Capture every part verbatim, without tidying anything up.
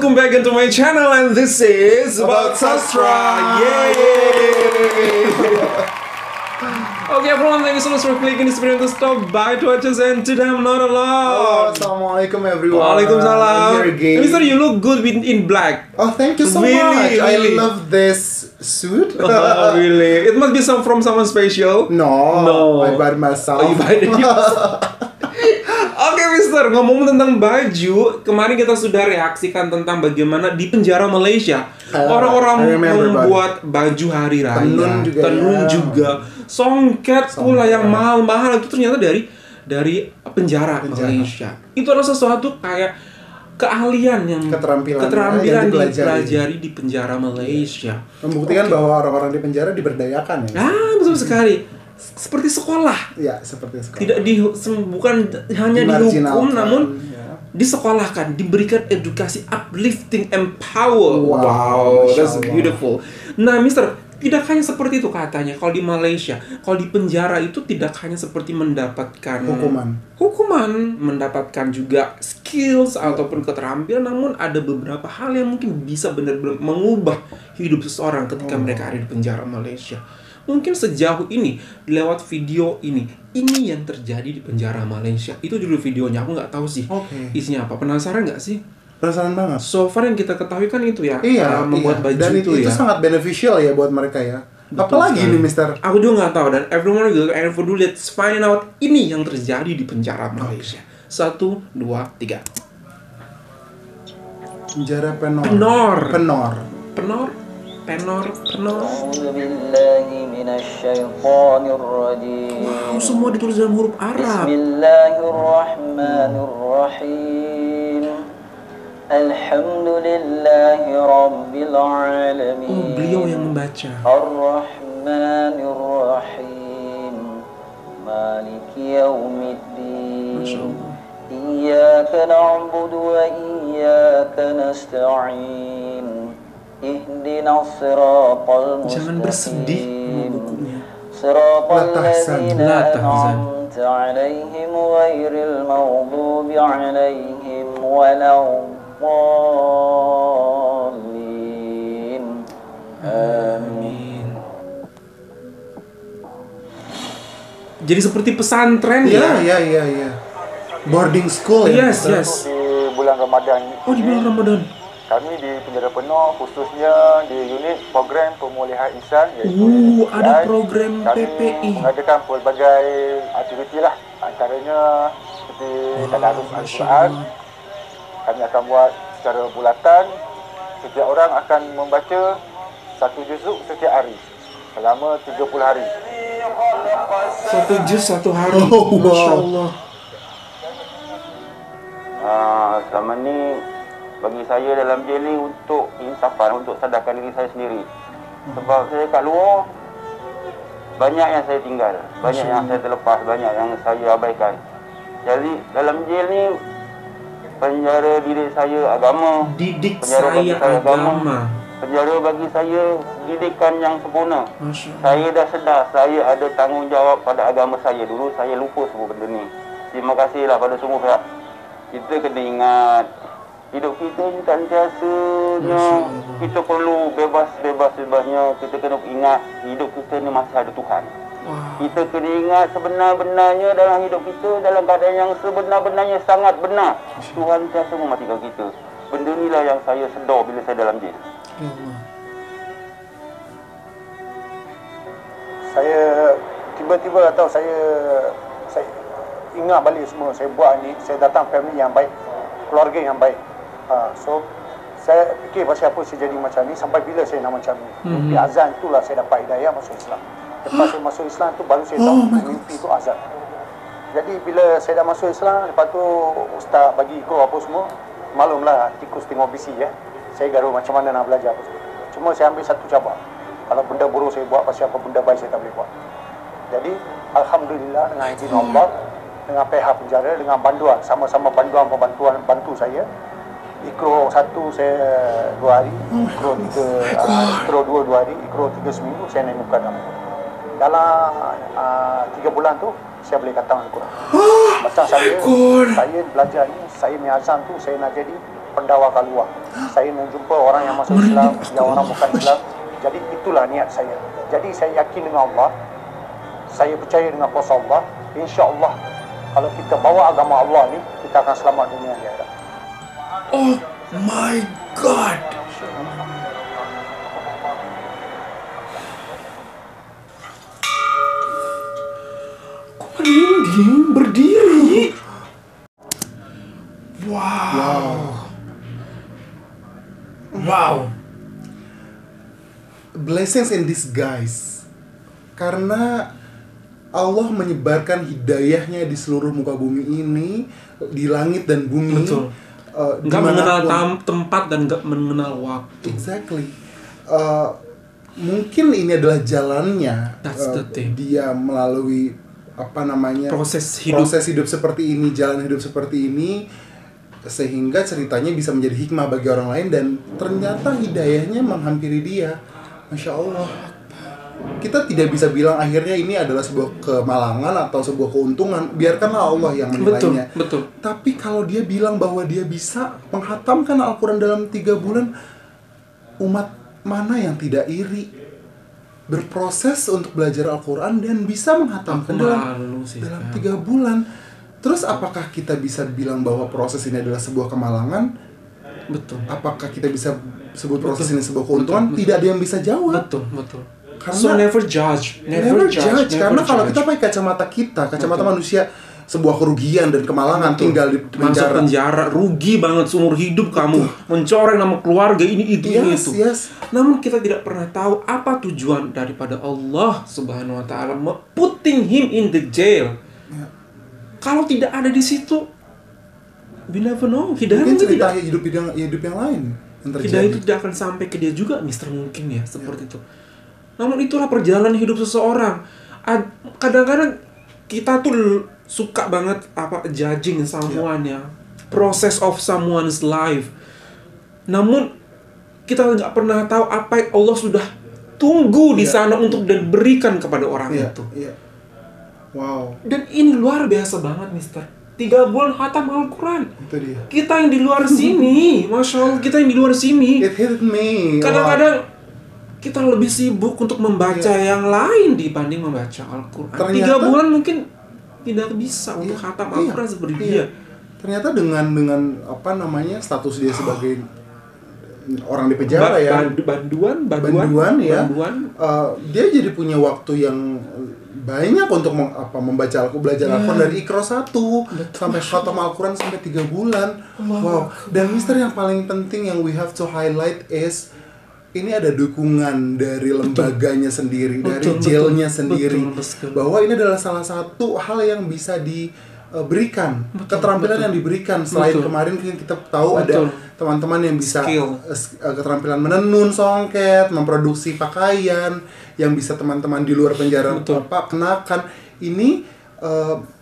welcome back into my channel, and this is about Sastra. Yay! Okay everyone, thank you so much for clicking this video and to stop by to watch us, and today I'm not alone. Oh, Assalamualaikum everyone. Waalaikumsalam. I'm here again. Mister, you look good in black. Oh, thank you so really, much. Really. I love this suit. Oh, really? It must be some from someone special. No. No. I buy it myself. Oh, you buy it yourself. Oke Mister, ngomong tentang baju, kemarin kita sudah reaksikan tentang bagaimana di penjara Malaysia orang-orang membuat baju hari raya, tenun juga, tenun juga. songket pula yang mahal-mahal itu ternyata dari dari penjara, penjara Malaysia. Itu adalah sesuatu kayak keahlian yang keterampilan, keterampilan yang dipelajari di penjara Malaysia. Membuktikan okay. bahwa orang-orang di penjara diberdayakan ya. Ah, betul sekali. Seperti sekolah, ya, seperti sekolah. Tidak di, bukan hanya dihukum, namun ya. disekolahkan, diberikan edukasi uplifting and power. Wow, wow that's Allah. beautiful. Nah, Mister, tidak hanya seperti itu katanya. Kalau di Malaysia, kalau di penjara itu tidak hanya seperti mendapatkan hukuman, hukuman mendapatkan juga skills ya. ataupun keterampilan, namun ada beberapa hal yang mungkin bisa benar-benar mengubah hidup seseorang ketika oh. mereka ada di penjara Malaysia. Mungkin sejauh ini, lewat video ini, ini yang terjadi di penjara Malaysia. Itu judul videonya, aku nggak tahu sih okay. isinya apa. Penasaran nggak sih? Penasaran banget. So far yang kita ketahui kan itu ya, iya, membuat iya. baju dan itu, itu ya. itu sangat beneficial ya buat mereka ya. Betul Apalagi sekali. nih Mister? Aku juga nggak tahu, dan everyone will and for do let's find out ini yang terjadi di penjara Malaysia. Satu, dua, tiga. Penjara Penor. Penor. Penor. Penor. Penor, penor. Wow, semua ditulis dalam huruf Arab. Bismillahirrahmanirrahim. Alhamdulillahirabbil alamin. Oh, beliau yang membaca. Ar-Rahmanirrahim. Maliki yawmiddin. Masya Allah. Iyyaka na'budu wa iyyaka nasta'in. Jangan bersedih menghukumnya. Latahzan, Latahzan. Amin. Jadi seperti pesantren ya? Iya, iya, iya. Boarding school ya? Yes, yes. Di bulan Ramadan. Oh, di bulan Ramadan. Kami di penjara Penor, khususnya di unit program pemulihan insan, iaitu uh, ada program kami P P I. Mengadakan pelbagai aktiviti lah, antaranya seperti Tadarus Al-Quran. Kami akan buat secara bulatan. Setiap orang akan membaca satu juzuk setiap hari selama tiga puluh hari. Satu juz satu hari. Oh, wow. Masya Allah. Uh, sama ni bagi saya dalam jail ni untuk insafan, untuk sadarkan diri saya sendiri. Sebab saya kat luar, banyak yang saya tinggal, banyak yang saya terlepas, banyak yang saya abaikan. Jadi dalam jail ni, penjara diri saya agama, didik penjara saya, bagi saya agama, agama, penjara bagi saya didikan yang sempurna. Saya dah sedar, saya ada tanggungjawab pada agama saya. Dulu saya lupa semua benda ni. Terima kasihlah pada semua pihak. Kita kena ingat hidup kita ni tantiasanya, kita perlu bebas-bebas-bebasnya. Kita kena ingat hidup kita ni masih ada Tuhan. Wow. Kita kena ingat sebenar-benarnya dalam hidup kita, dalam keadaan yang sebenar-benarnya sangat benar. Tuhan tiada mematikan kita. Benda inilah yang saya sedar bila saya dalam jail. Hmm. Saya tiba-tiba atau saya, saya ingat balik semua saya buat ni. Saya datang family yang baik, keluarga yang baik. Ha, so saya fikir pasal apa saya jadi macam ni, sampai bila saya nak macam ni. Mimpi hmm. azan tu lah saya dapat hidayah masuk Islam. Lepas saya masuk Islam tu baru saya tahu oh mimpi tu azan. Jadi bila saya dah masuk Islam, lepas tu ustaz bagi ikut apa semua, maklumlah tikus tengok B C ya. Saya gaduh macam mana nak belajar apa semua. Cuma saya ambil satu cabar. Kalau benda buruk saya buat, pasal apa benda baik saya tak boleh buat. Jadi Alhamdulillah dengan izin Allah, dengan pihak penjara, dengan bantuan, sama-sama bantuan pembantuan bantu saya. Iqra satu saya dua hari, Iqra tiga, Iqra dua dua hari, Iqra tiga seminggu saya naikkan nama. Dalam uh, tiga bulan tu saya boleh khatam Al-Quran. Macam saya, saya belajar ni, saya miazan tu saya nak jadi dakwah keluar. Saya menjumpa orang yang masuk Islam, yang orang bukan Islam. Jadi itulah niat saya. Jadi saya yakin dengan Allah, saya percaya dengan kuasa Allah. InsyaAllah kalau kita bawa agama Allah ni, kita akan selamat dunia ni. Oh my God. Aku merinding berdiri. Wow. Wow. Blessings in disguise. Karena Allah menyebarkan hidayahnya di seluruh muka bumi ini, di langit dan bumi. Betul. Uh, gak mengenal tempat dan gak mengenal waktu. Exactly. Uh, mungkin ini adalah jalannya. That's the thing. Uh, dia melalui apa namanya proses hidup. proses hidup seperti ini, jalan hidup seperti ini, sehingga ceritanya bisa menjadi hikmah bagi orang lain dan ternyata hidayahnya menghampiri dia. Masya Allah. Kita tidak bisa bilang akhirnya ini adalah sebuah kemalangan atau sebuah keuntungan. Biarkanlah Allah yang menilainya. Betul, betul. Tapi kalau dia bilang bahwa dia bisa menghatamkan Al-Quran dalam tiga bulan, umat mana yang tidak iri berproses untuk belajar Al-Quran dan bisa menghatamkan dalam, sih, dalam tiga bulan? Terus apakah kita bisa bilang bahwa proses ini adalah sebuah kemalangan? Betul. Apakah kita bisa sebut proses betul. ini sebuah keuntungan? Betul, betul. Tidak ada yang bisa jawab. Betul, betul. Karena so never judge, never, never judge. judge. Never Karena judge. Kalau kita pakai kacamata kita, kacamata betul. manusia, sebuah kerugian dan kemalangan betul. tinggal di penjara. Masuk penjara, rugi banget seumur hidup kamu, betul. mencoreng nama keluarga ini itu yes, ini itu. Yes. Namun kita tidak pernah tahu apa tujuan daripada Allah Subhanahu Wa Taala putting him in the jail. Ya. Kalau tidak ada di situ, we never know. Hidayah mungkin cerita tidak. hidup yang hidup yang lain. Hidayah itu tidak akan sampai ke dia juga, Mister Mungkin ya, seperti ya. itu. Namun itulah perjalanan hidup seseorang. Kadang-kadang kita tuh suka banget apa judging someone ya, process of someone's life. Namun kita nggak pernah tahu apa yang Allah sudah tunggu di sana ya. untuk diberikan kepada orang ya. itu. Ya. Wow. Dan ini luar biasa banget, Mister. Tiga bulan khatam Al-Quran. Itu dia. Kita yang di luar sini, Masya Allah, kita yang di luar sini. It hit me. Kadang-kadang kita lebih sibuk untuk membaca yeah. yang lain dibanding membaca Al-Quran. Tiga bulan mungkin tidak bisa untuk yeah, khatam Al-Quran yeah, seperti yeah. dia. Ternyata dengan dengan apa namanya status dia sebagai oh. orang di penjara ba ya, banduan, banduan, banduan ya, banduan. Uh, dia jadi punya waktu yang banyak untuk mem apa membaca Al-Quran, belajar yeah. Al-Quran dari Iqra satu sampai khatam Al-Quran sampai tiga bulan. Allah. Wow. Dan Mister yang paling penting yang we have to highlight is ini ada dukungan dari lembaganya betul. sendiri, betul, dari jailnya betul, sendiri, betul, bahwa ini adalah salah satu hal yang bisa diberikan, betul, keterampilan betul. yang diberikan. Selain betul. kemarin kita tahu betul. ada teman-teman yang bisa skill. keterampilan menenun, songket, memproduksi pakaian, yang bisa teman-teman di luar penjara apa kenakan. Ini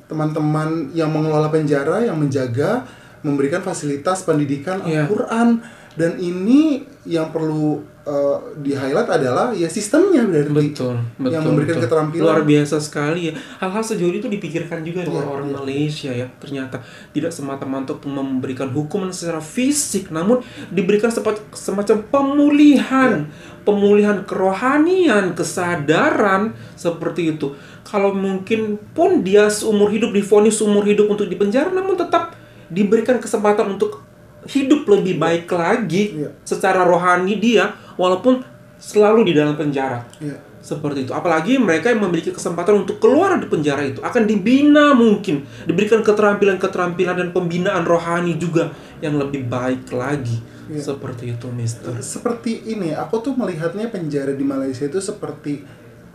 teman-teman uh, yang mengelola penjara, yang menjaga, memberikan fasilitas pendidikan yeah. Al-Quran. Dan ini yang perlu uh, di-highlight adalah ya sistemnya berarti betul, betul, yang memberikan betul. keterampilan. Luar biasa sekali ya. Hal-hal sejauh itu dipikirkan juga oleh ya, orang ya. Malaysia ya. Ternyata tidak semata-mata memberikan hukuman secara fisik, namun diberikan semacam pemulihan, ya. pemulihan kerohanian, kesadaran seperti itu. Kalau mungkin pun dia seumur hidup divonis seumur hidup untuk dipenjara, namun tetap diberikan kesempatan untuk hidup lebih baik lagi yeah. secara rohani dia, walaupun selalu di dalam penjara yeah. seperti itu. Apalagi mereka yang memiliki kesempatan untuk keluar dari penjara itu akan dibina, mungkin diberikan keterampilan-keterampilan dan pembinaan rohani juga yang lebih baik lagi yeah. seperti itu, Mister. Seperti ini, aku tuh melihatnya penjara di Malaysia itu seperti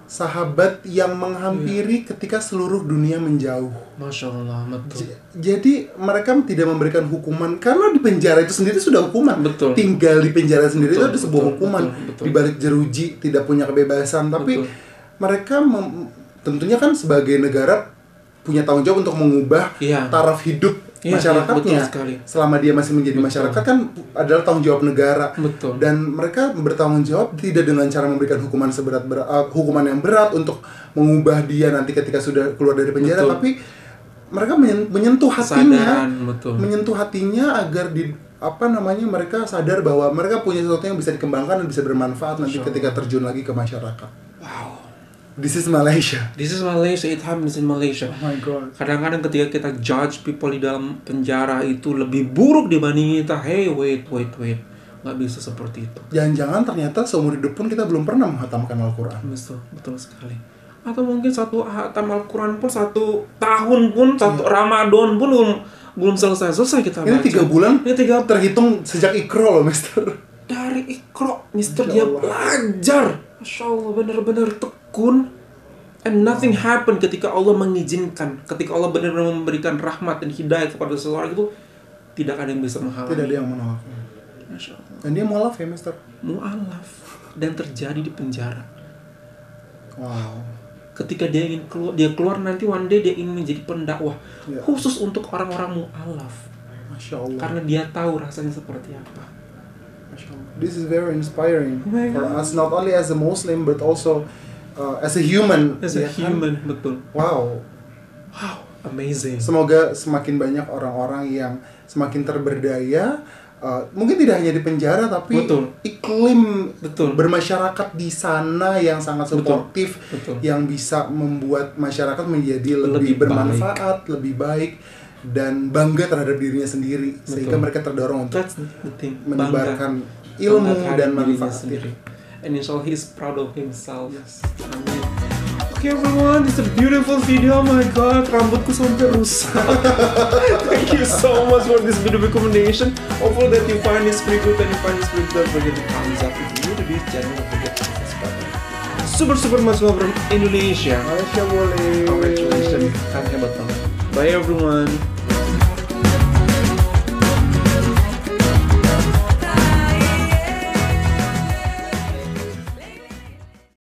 sahabat yang menghampiri yeah. ketika seluruh dunia menjauh. Masya Allah, betul. Jadi mereka tidak memberikan hukuman karena di penjara itu sendiri sudah hukuman. Betul. Tinggal di penjara sendiri betul, itu ada sebuah betul, hukuman betul, betul. Di balik jeruji, tidak punya kebebasan. Tapi betul. mereka tentunya kan sebagai negara punya tanggung jawab untuk mengubah ya. taraf hidup ya, masyarakatnya. Ya, selama dia masih menjadi betul. masyarakat kan adalah tanggung jawab negara. Betul. Dan mereka bertanggung jawab tidak dengan cara memberikan hukuman seberat berat, uh, hukuman yang berat untuk mengubah dia nanti ketika sudah keluar dari penjara, betul. tapi mereka menyentuh hatinya, betul. menyentuh hatinya agar di apa namanya mereka sadar bahwa mereka punya sesuatu yang bisa dikembangkan dan bisa bermanfaat nanti ketika terjun lagi ke masyarakat. Wow, this is Malaysia. This is Malaysia. It happens in Malaysia. Oh my God. Kadang-kadang ketika kita judge people di dalam penjara itu lebih buruk dibanding kita. Hey, wait, wait, wait. Nggak bisa seperti itu. Jangan-jangan ternyata seumur hidup pun kita belum pernah menghatamkan Al-Quran. Betul, betul sekali. Atau mungkin satu hatam Al-Quran pun satu tahun pun, satu yeah. Ramadan pun belum belum selesai-selesai kita baca. Ini tiga bulan, ini tiga terhitung sejak Iqra loh, Mister. Dari Iqra, Mister dia belajar. Masya Allah, benar-benar tekun. And nothing happen ketika Allah mengizinkan. Ketika Allah benar-benar memberikan rahmat dan hidayah kepada seseorang itu, tidak ada yang bisa menghalangi. Tidak ada yang menolak. Masya Allah. Dan dia mualaf ya, Mister? Mualaf. Dan terjadi di penjara. Wow. Ketika dia ingin keluar, dia keluar nanti one day dia ingin menjadi pendakwah ya. Khusus untuk orang-orang mu'alaf. Masya Allah. Karena dia tahu rasanya seperti apa. Masya Allah. This is very inspiring oh for us not only as a Muslim but also uh, as a human. As a ya human, kan? Betul. Wow. Wow, amazing. Semoga semakin banyak orang-orang yang semakin terberdaya. Uh, mungkin tidak hanya di penjara tapi betul. Iklim betul. Bermasyarakat di sana yang sangat suportif, betul. Betul. Yang bisa membuat masyarakat menjadi lebih, lebih bermanfaat, baik. lebih baik dan bangga terhadap dirinya sendiri betul. Sehingga mereka terdorong untuk menyebarkan ilmu bangga dan manfaat sendiri. And inshallah he is proud of himself. Yes. Okay everyone, it's a beautiful video. Oh my God, rambutku sampai rusak. Thank you so much for this video recommendation. Hopefully that you find this pretty good and you find this pretty good. Don't forget to thumbs up if you're new to this channel. Don't forget to subscribe. Super super Masya Allah from Indonesia. Masya Allah. Congratulations. Thank you banget. Bye everyone.